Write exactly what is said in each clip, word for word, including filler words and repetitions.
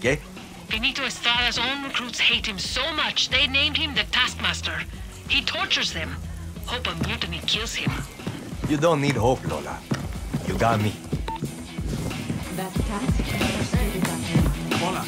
¿Qué? Benito Estrada's own recruits hate him so much they named him the Taskmaster. He tortures them. Hope and mutiny kills him. You don't need hope, Lola. You got me. That task is really got me. Lola.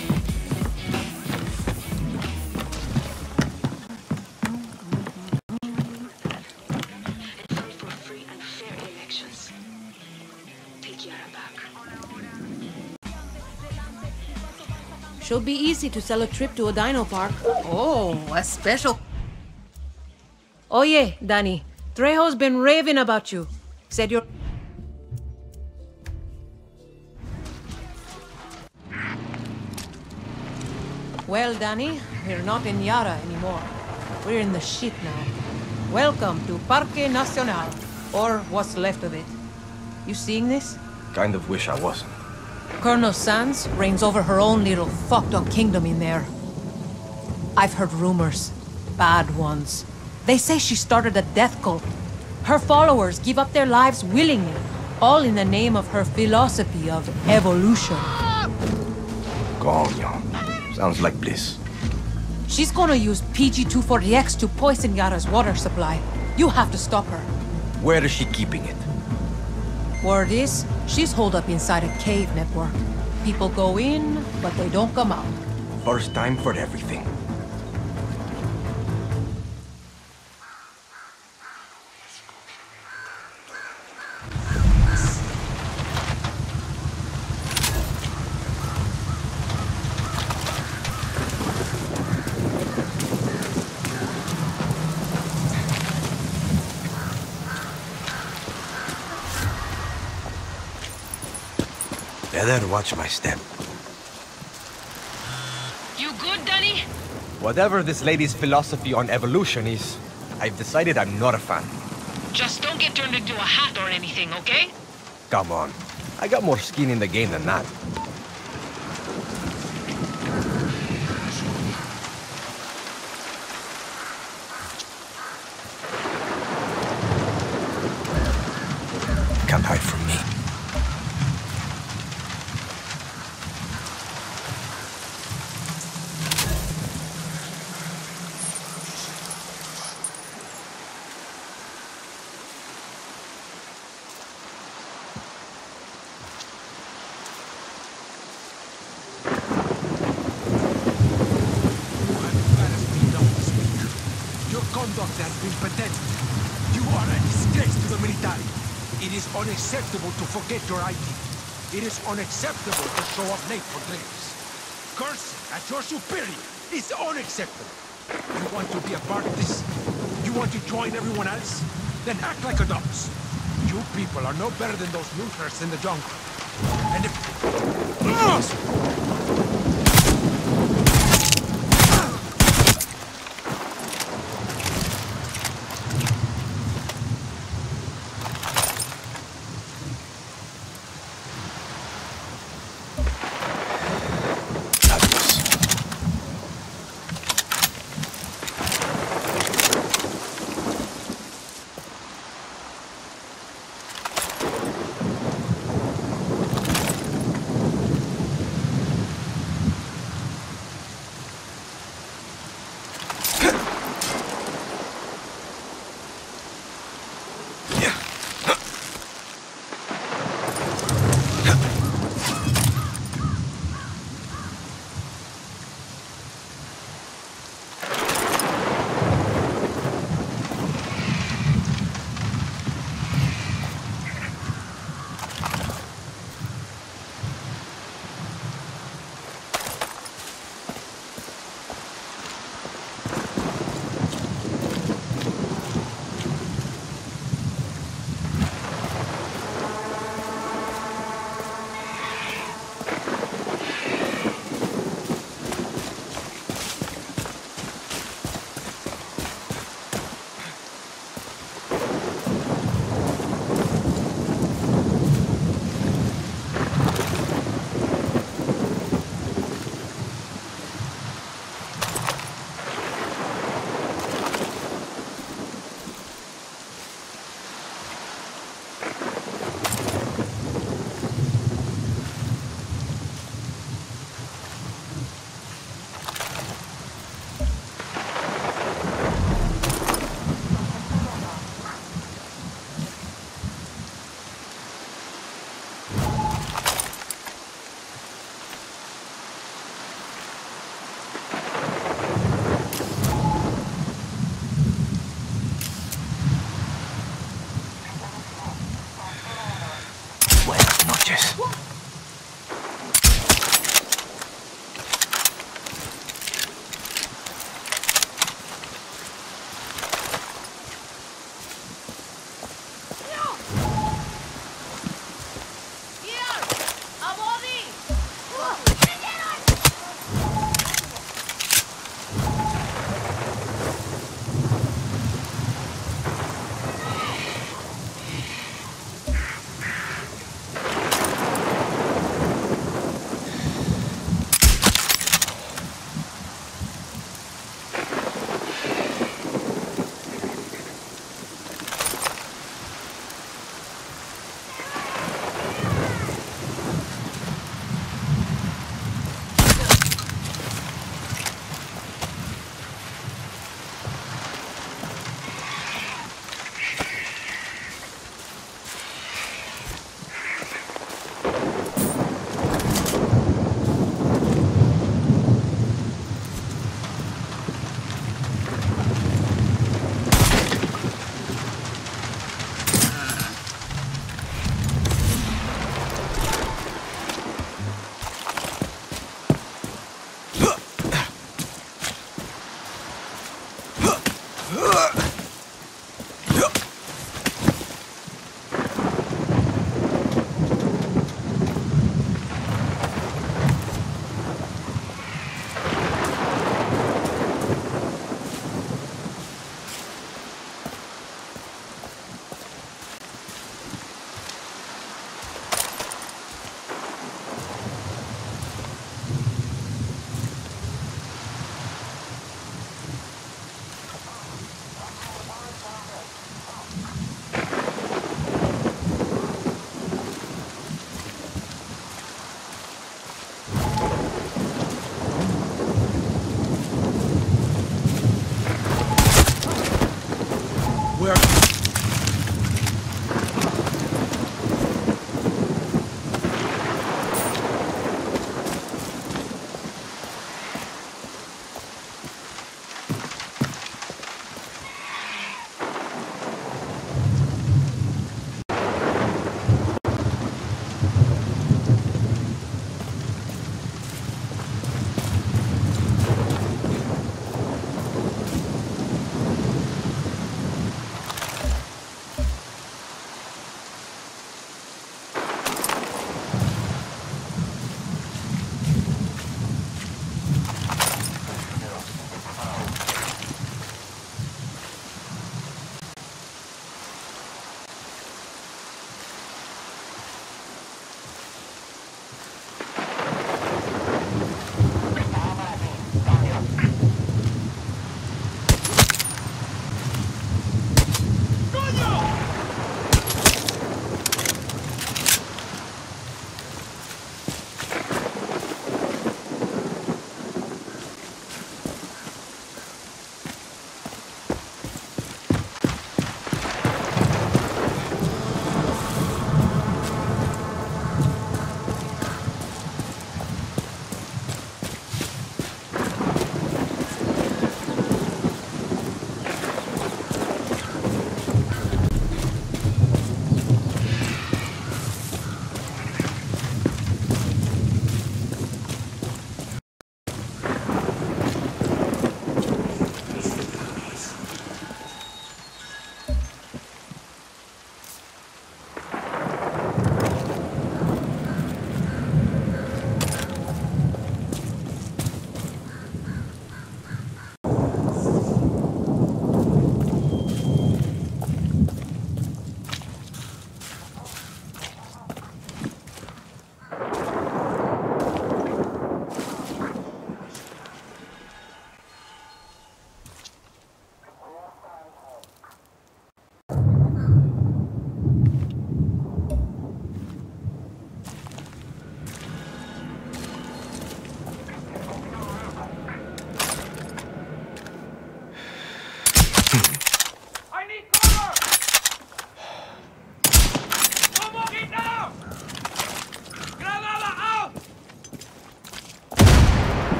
Should be easy to sell a trip to a dino park. Oh, a special. Oye, Danny. Trejo's been raving about you. Said you're... Well, Danny, we're not in Yara anymore. We're in the shit now. Welcome to Parque Nacional, or what's left of it. You seeing this? Kind of wish I wasn't. Colonel Sands reigns over her own little fucked-up kingdom in there. I've heard rumors. Bad ones. They say she started a death cult. Her followers give up their lives willingly, all in the name of her philosophy of evolution. Garnia. Sounds like bliss. She's gonna use P G two forty X to poison Yara's water supply. You have to stop her. Where is she keeping it? Word is, she's holed up inside a cave network. People go in, but they don't come out. First time for everything. Better watch my step. You good, Danny? Whatever this lady's philosophy on evolution is, I've decided I'm not a fan. Just don't get turned into a hat or anything, okay? Come on. I got more skin in the game than that. Can't hide from me. It is unacceptable to forget your I D. It is unacceptable to show up late for drinks. Cursing at your superior is unacceptable. You want to be a part of this? You want to join everyone else? Then act like adults. You people are no better than those looters in the jungle. And if... Uh!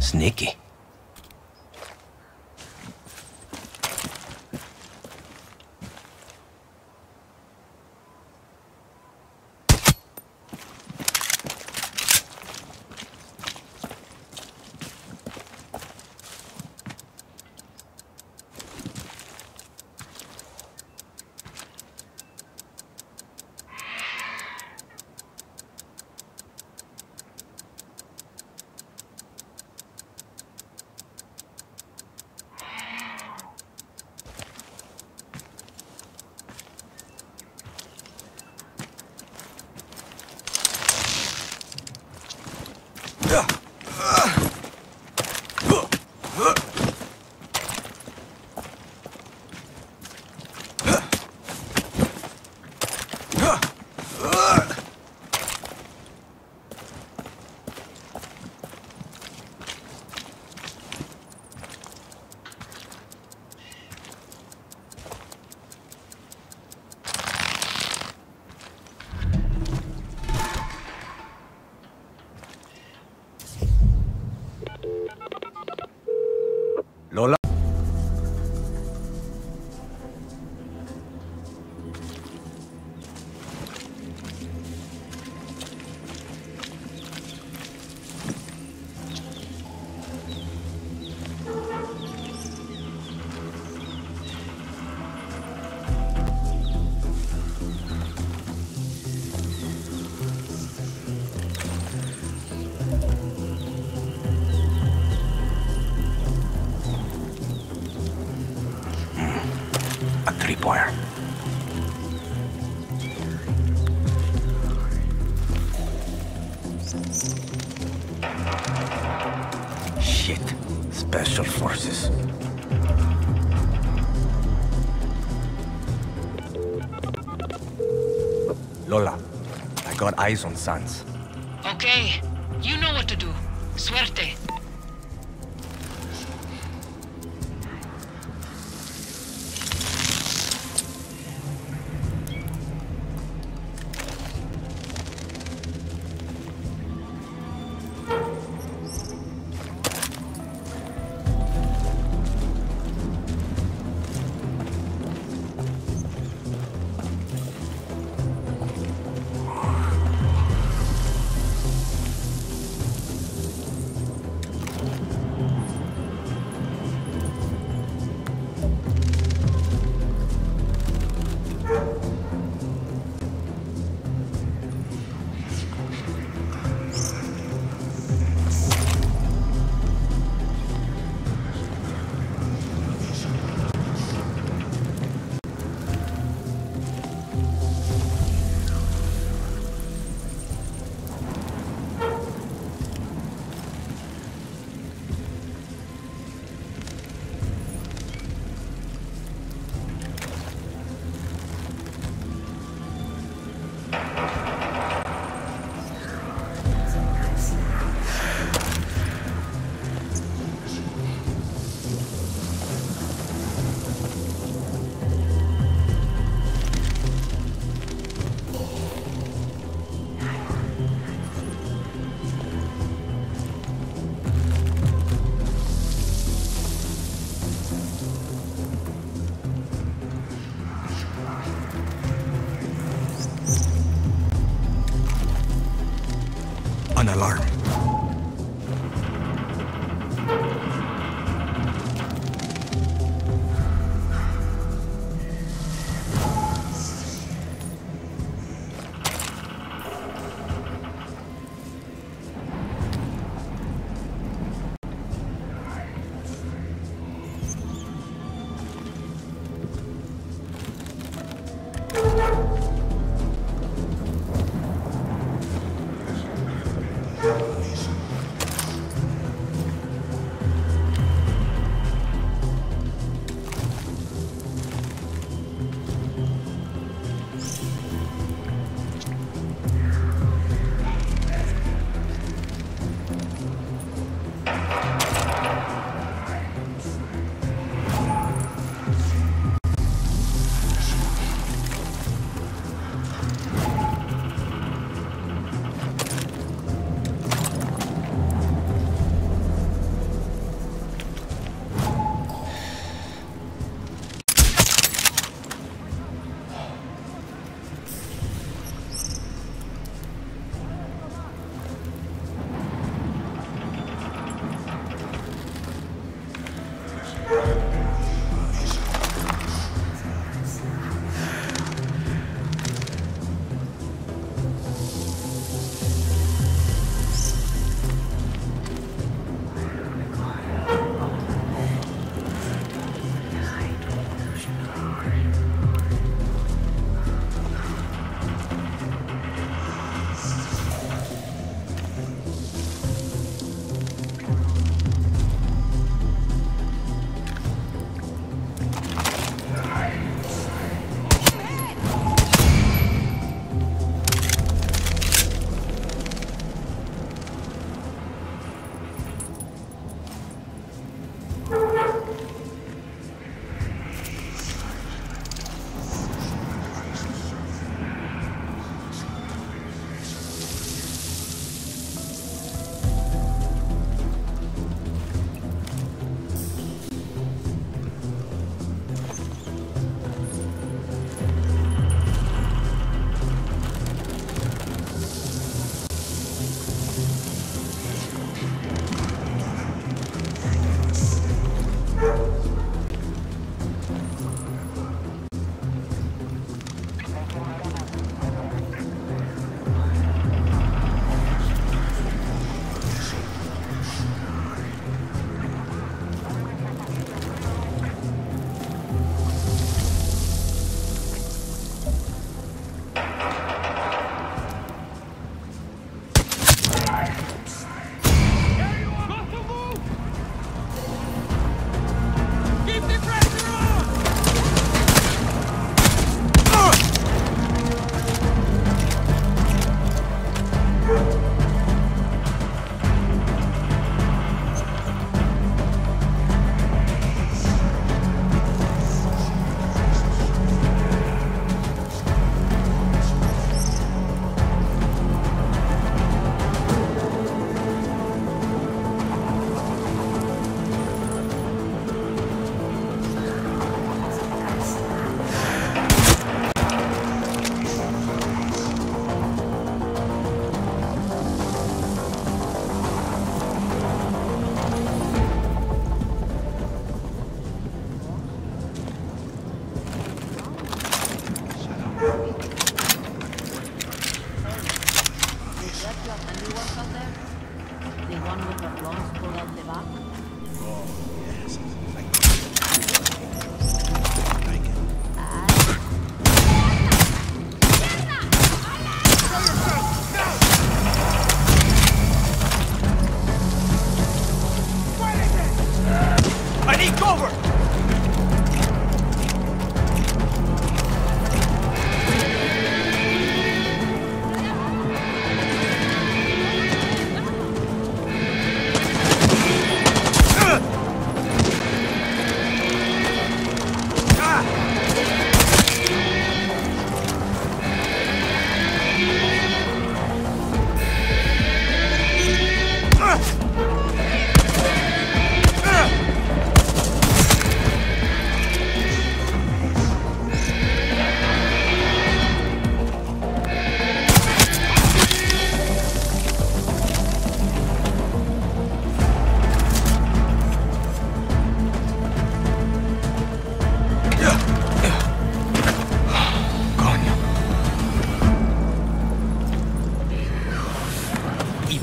Sneaky. Eyes on Sands. Okay, you know what to do. Suerte. Yeah.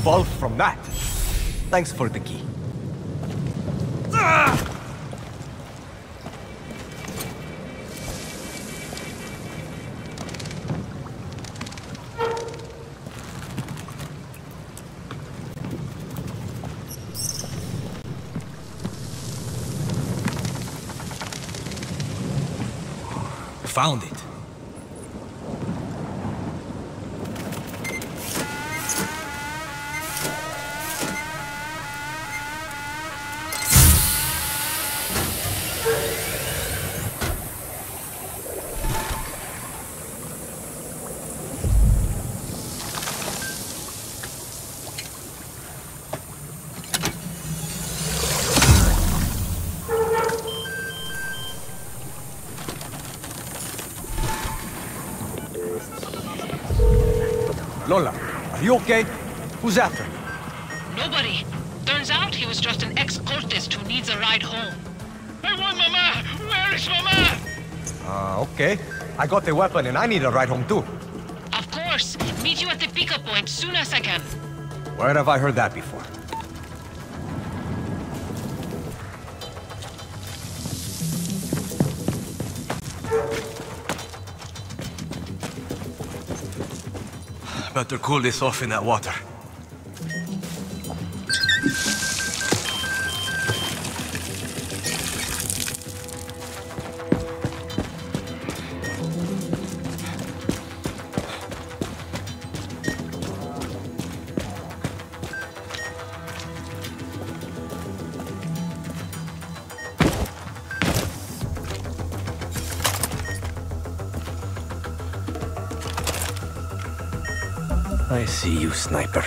Evolve from that. Thanks for the key. Found it. You okay? Who's after him? Nobody. Turns out he was just an ex-cultist who needs a ride home. I want Mama! Where is Mama? Uh, okay. I got the weapon and I need a ride home too. Of course. Meet you at the pickup point soon as I can. Where have I heard that before? Better cool this off in that water. I see you, sniper.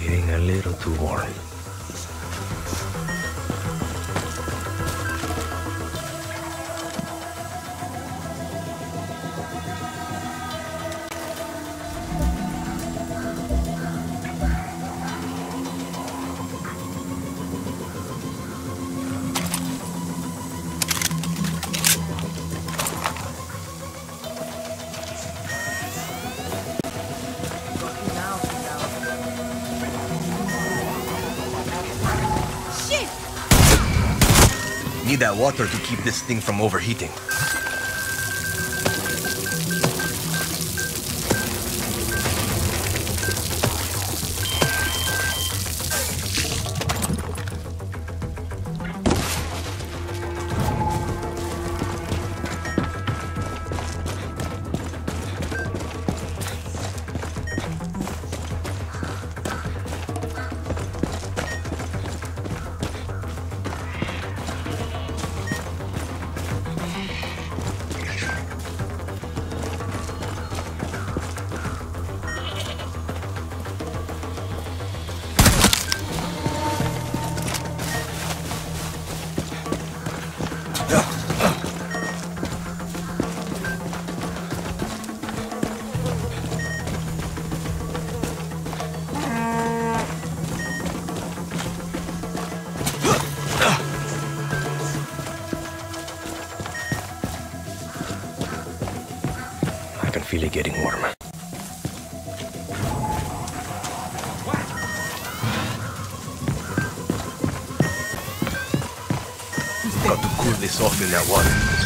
Getting a little too warm. Need that water to keep this thing from overheating. really getting warm. Got to cool this off in that water.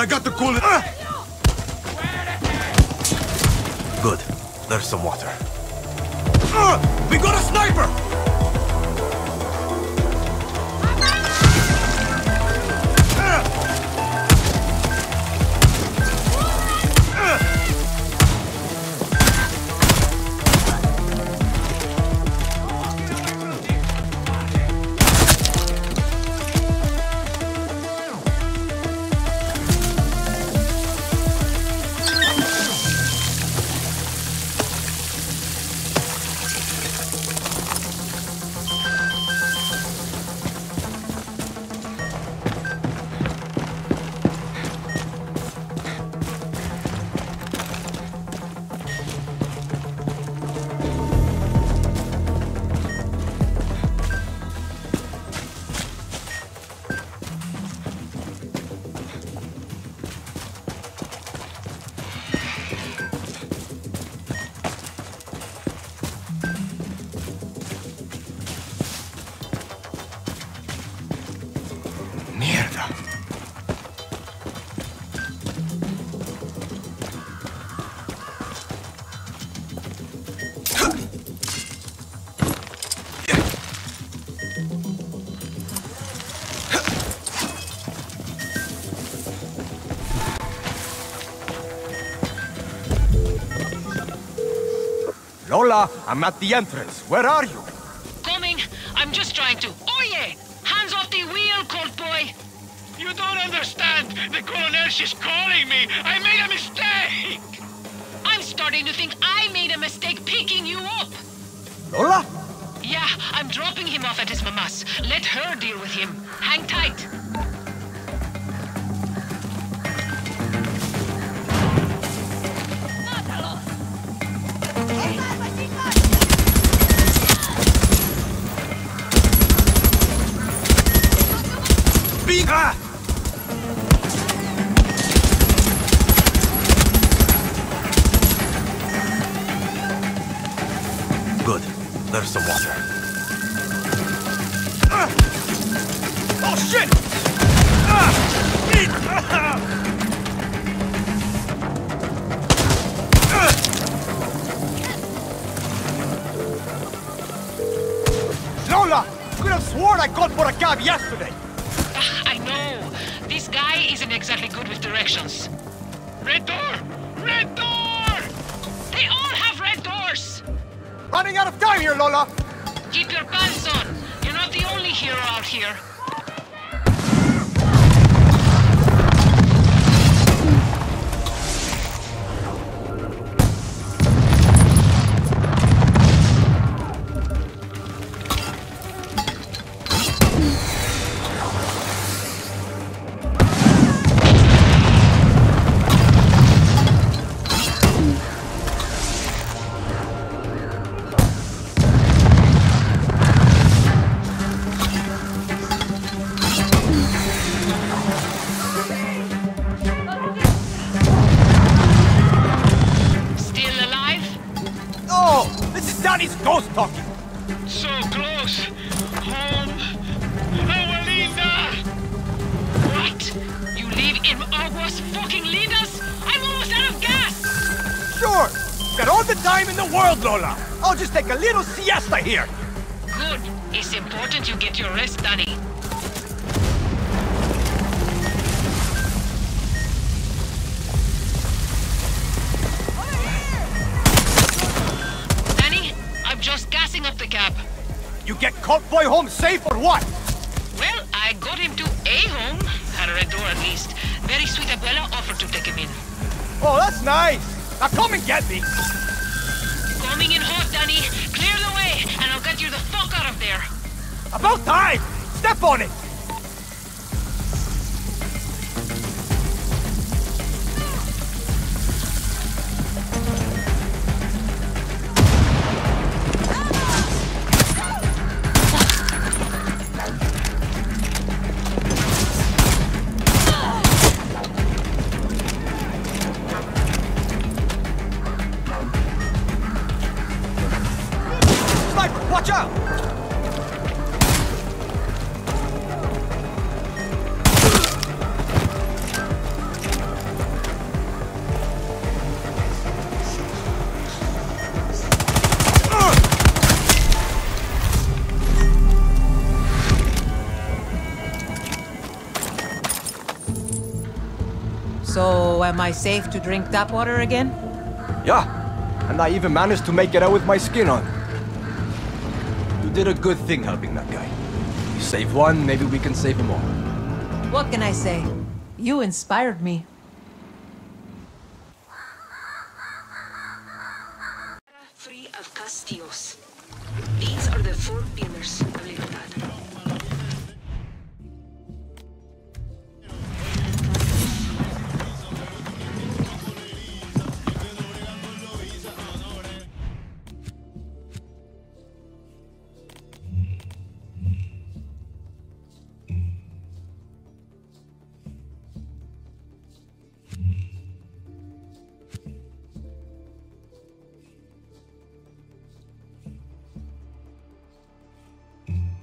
I got to cool it. Ah! Good. There's some water. Uh, we got a sniper! Lola, I'm at the entrance. Where are you? Coming. I'm just trying to... Oye! Hands off the wheel, court boy! You don't understand. The colonel, she's calling me. I made a mistake! I'm starting to think I made a mistake picking you up. Lola? Yeah, I'm dropping him off at his mama's. Let her deal with him. Hang tight. Running out of time here, Lola! Keep your pants on. You're not the only hero out here. Here. Good. It's important you get your rest, Danny. Danny, I'm just gassing up the cab. You get cop boy home safe or what? Well, I got him to a home, at a red door at least. Very sweet Abuela offered to take him in. Oh, that's nice. Now come and get me. Coming in hot, Danny. Clear the way, and I'll get you the fuck out of there. About time! Step on it! So, am I safe to drink tap water again? Yeah, and I even managed to make it out with my skin on. You did a good thing helping that guy. You save one, maybe we can save them all. What can I say? You inspired me. Free of Castillos. These are the four pillars of Libertad. Mm-hmm.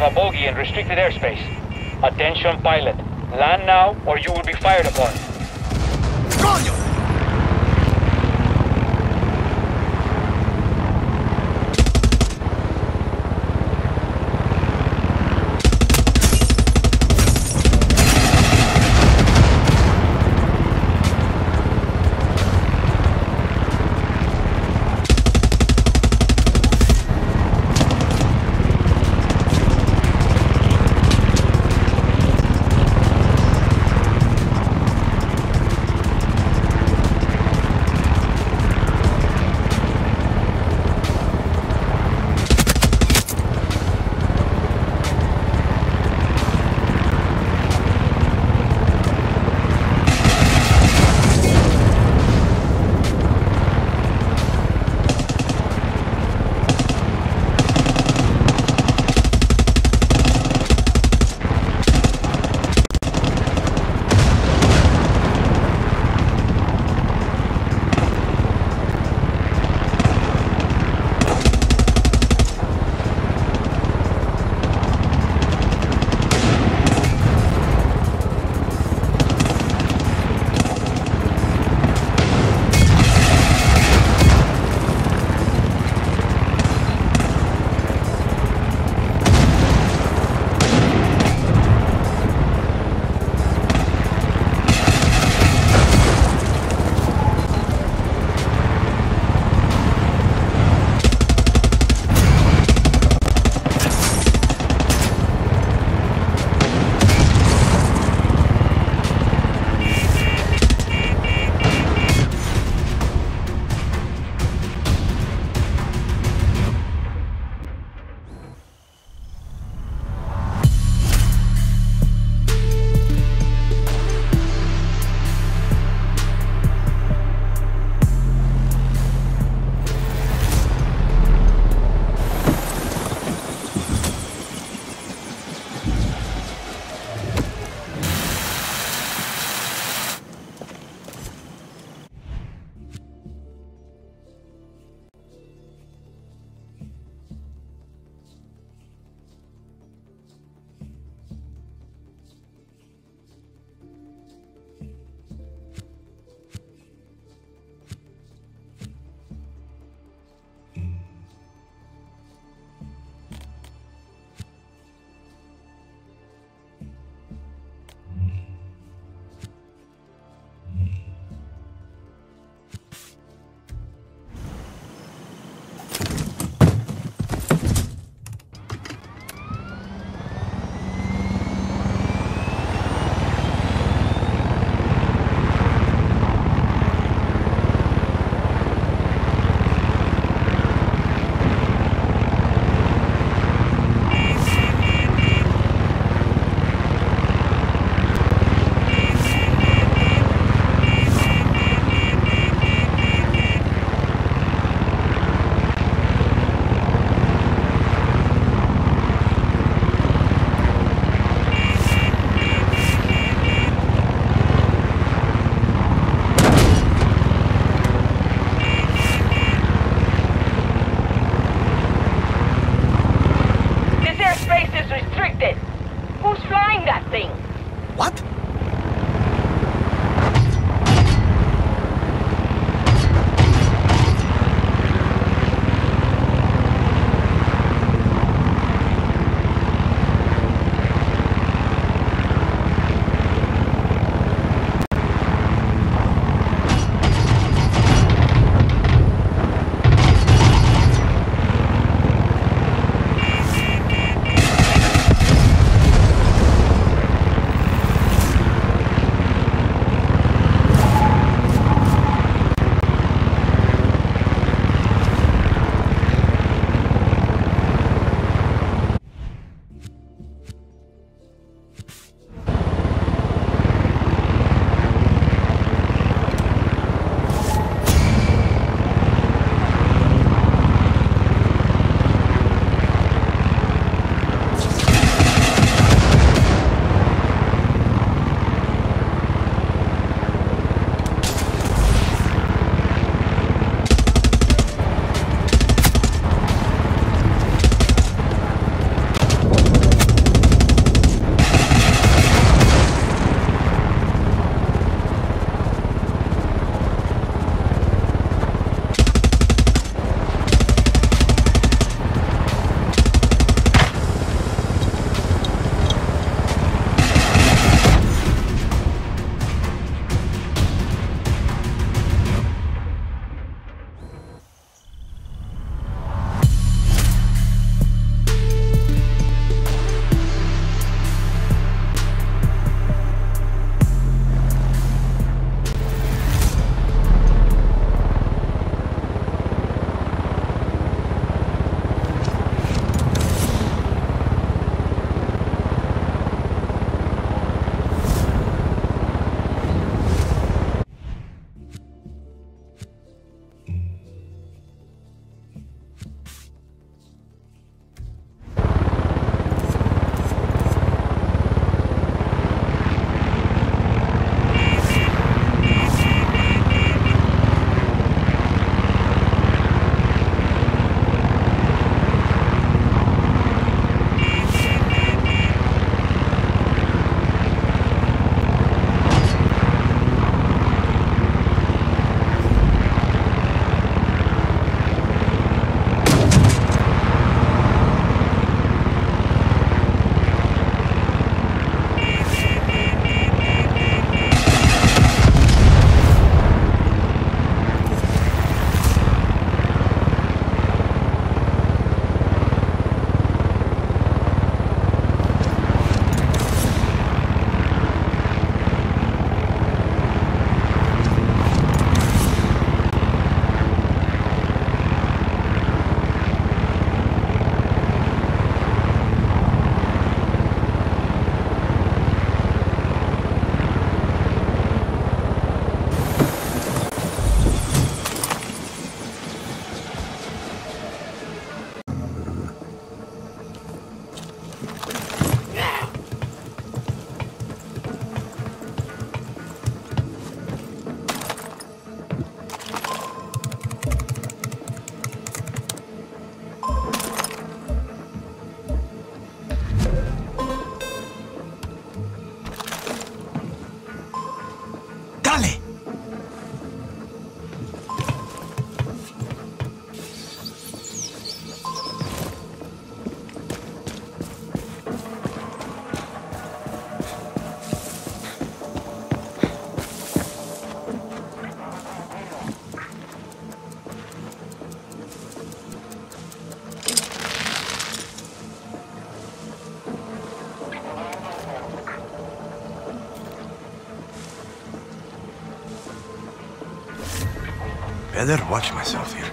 have a bogey in restricted airspace. Attention, pilot. Land now, or you will be fired upon. Coño! Better watch myself here.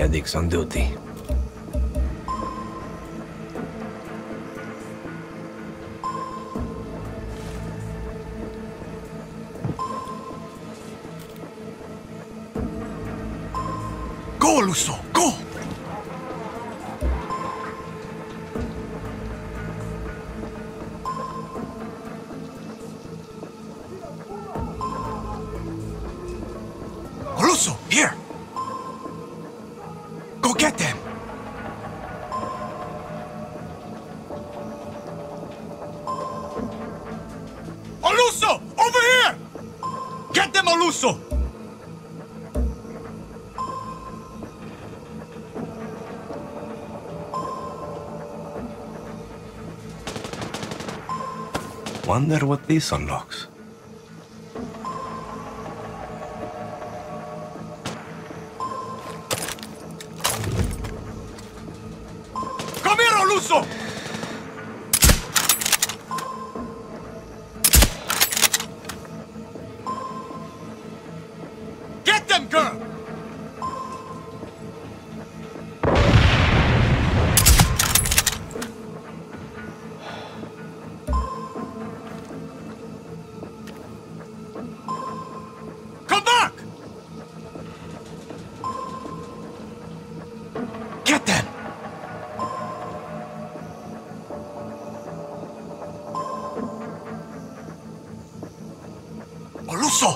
Medics on duty. Go, Lusso, go! Lusso, here! Go get them! Aluso! Over here! Get them, Aluso! Wonder what this unlocks. Get them, girl! Come back! Get them! Aluso!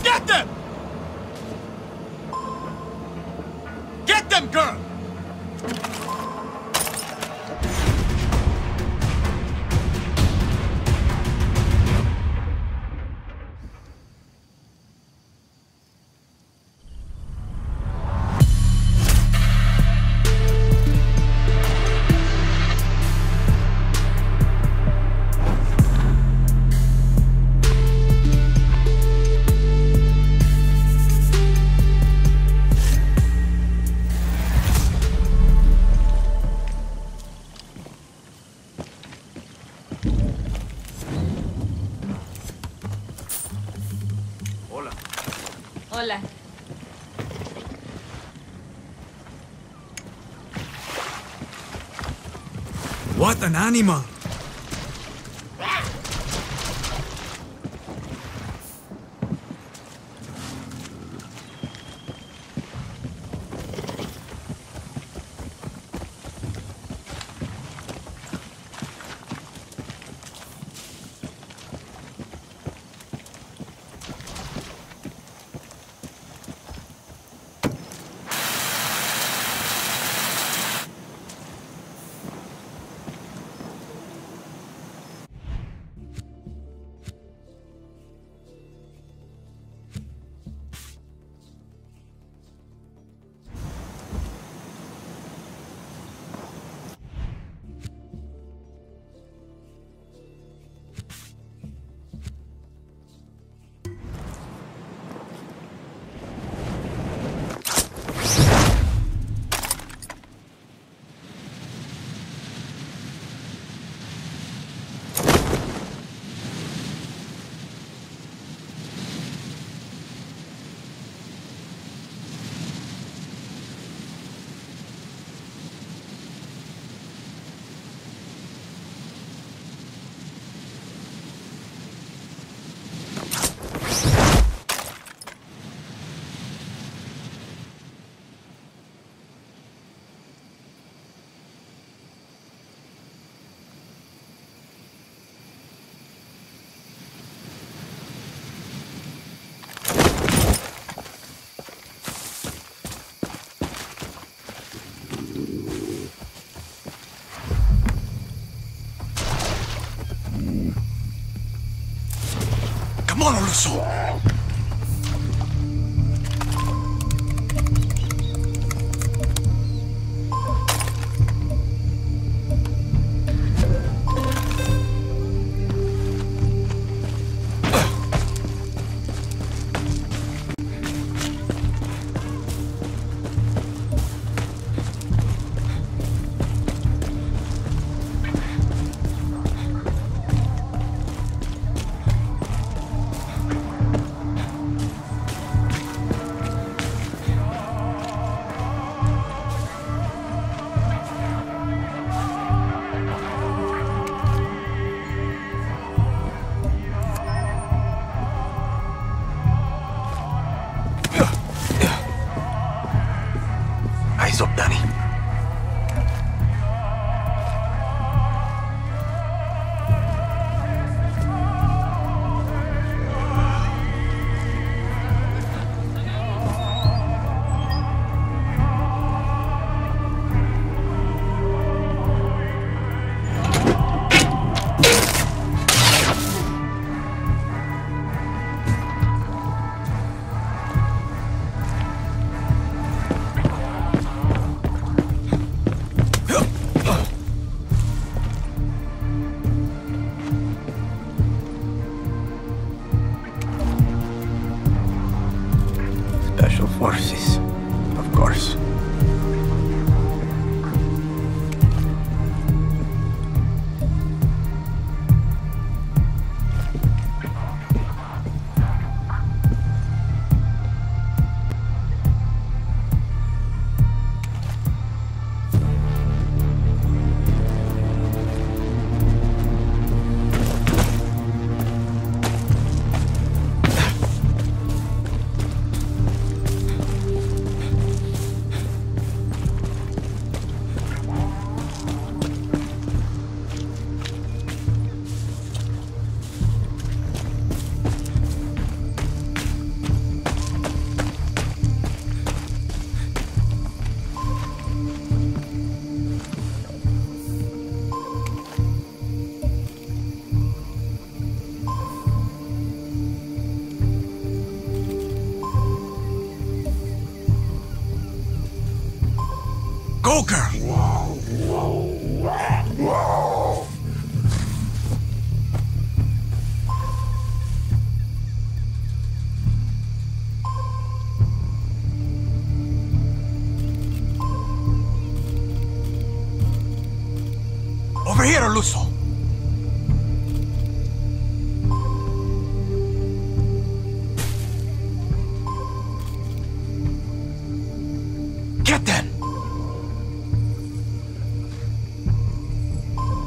Get them! Get them, girl! Hola. What an animal! So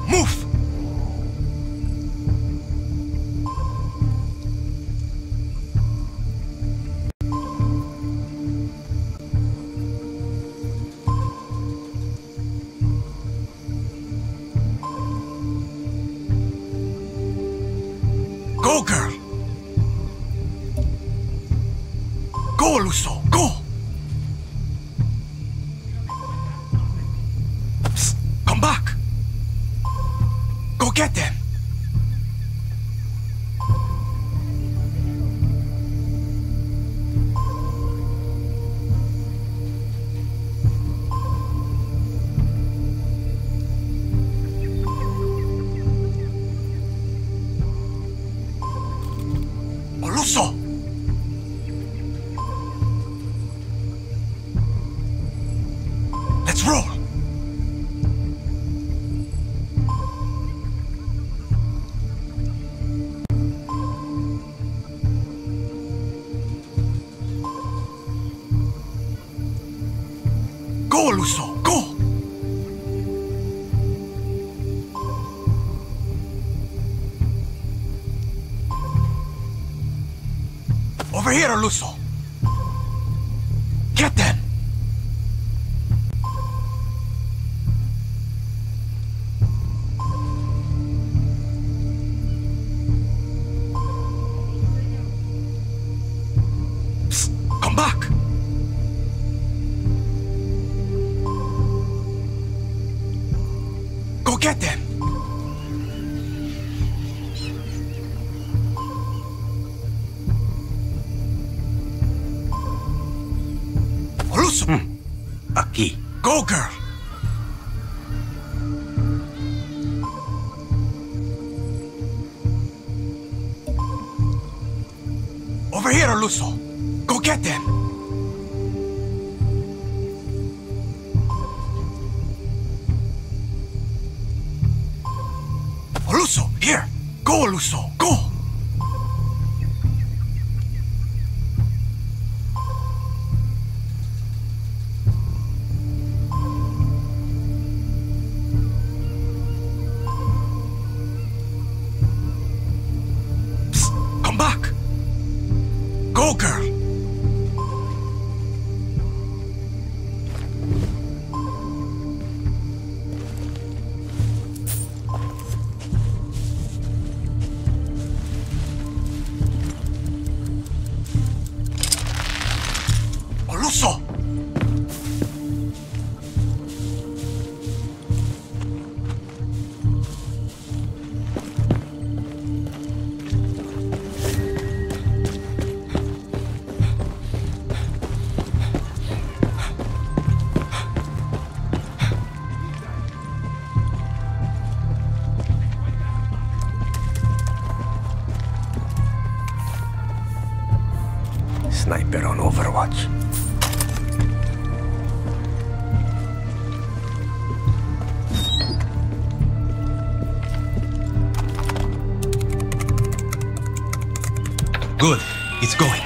Move! Go, girl! Go, Luso! Go! Psst, come back! Go get them! Over here, Luso. Get them. Psst, come back. Go get them. Aquí. Go, girl. Over here, Luso. Go get them. Luso, here. Go, Luso. Go. Sniper on Overwatch. Good, it's going.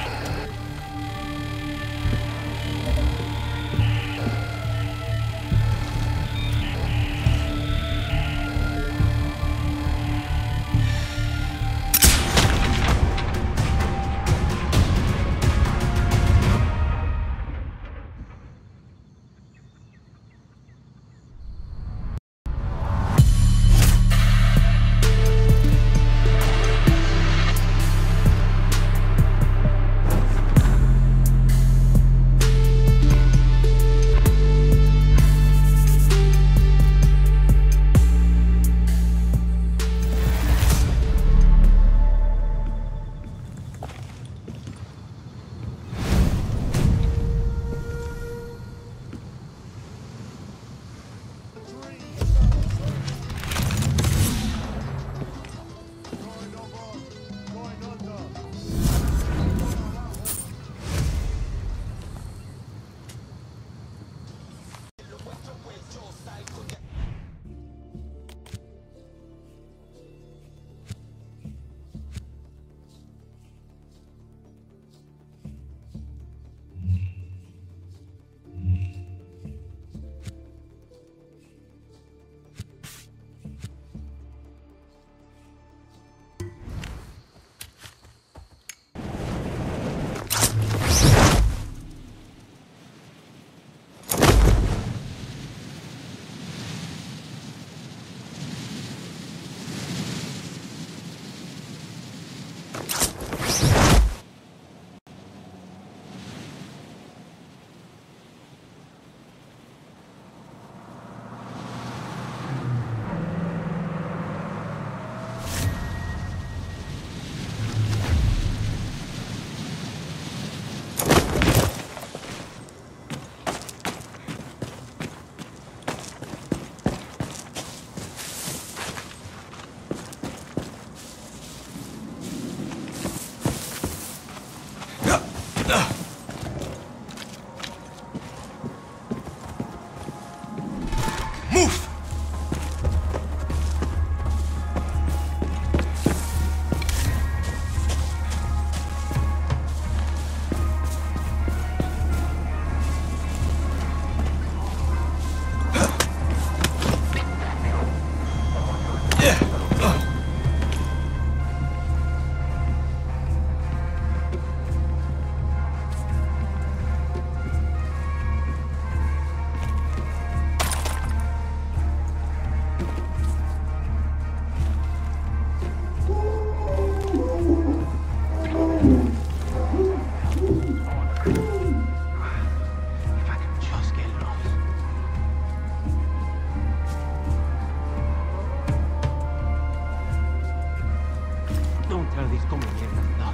tardéis como mierda.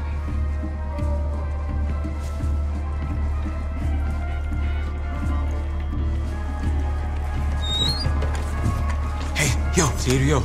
Hey, yo, Sirio.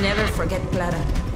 Never forget Clara.